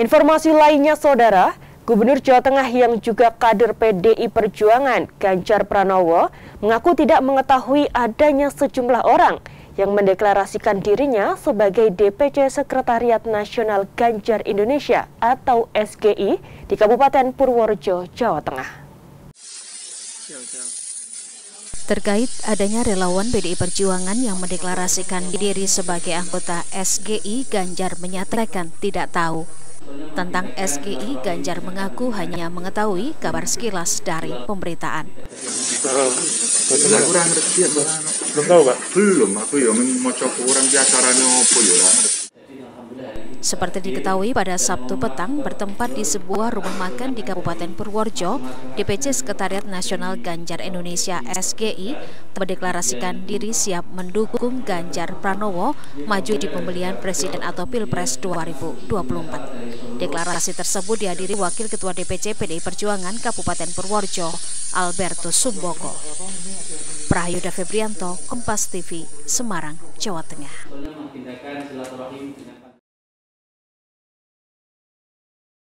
Informasi lainnya, Saudara, Gubernur Jawa Tengah yang juga kader PDI Perjuangan, Ganjar Pranowo, mengaku tidak mengetahui adanya sejumlah orang yang mendeklarasikan dirinya sebagai DPC Sekretariat Nasional Ganjar Indonesia atau SGI di Kabupaten Purworejo, Jawa Tengah. Terkait adanya relawan PDI Perjuangan yang mendeklarasikan diri sebagai anggota SGI, Ganjar menyatakan tidak tahu. Tentang SGI, Ganjar mengaku hanya mengetahui kabar sekilas dari pemberitaan. Seperti diketahui, pada Sabtu petang bertempat di sebuah rumah makan di Kabupaten Purworejo, DPC Sekretariat Nasional Ganjar Indonesia SGI mendeklarasikan diri siap mendukung Ganjar Pranowo maju di pemilihan presiden atau Pilpres 2024. Deklarasi tersebut dihadiri Wakil Ketua DPC PDI Perjuangan Kabupaten Purworejo, Albertus Sumbogo. Prahayoda Febrianto, Kompas TV, Semarang, Jawa Tengah.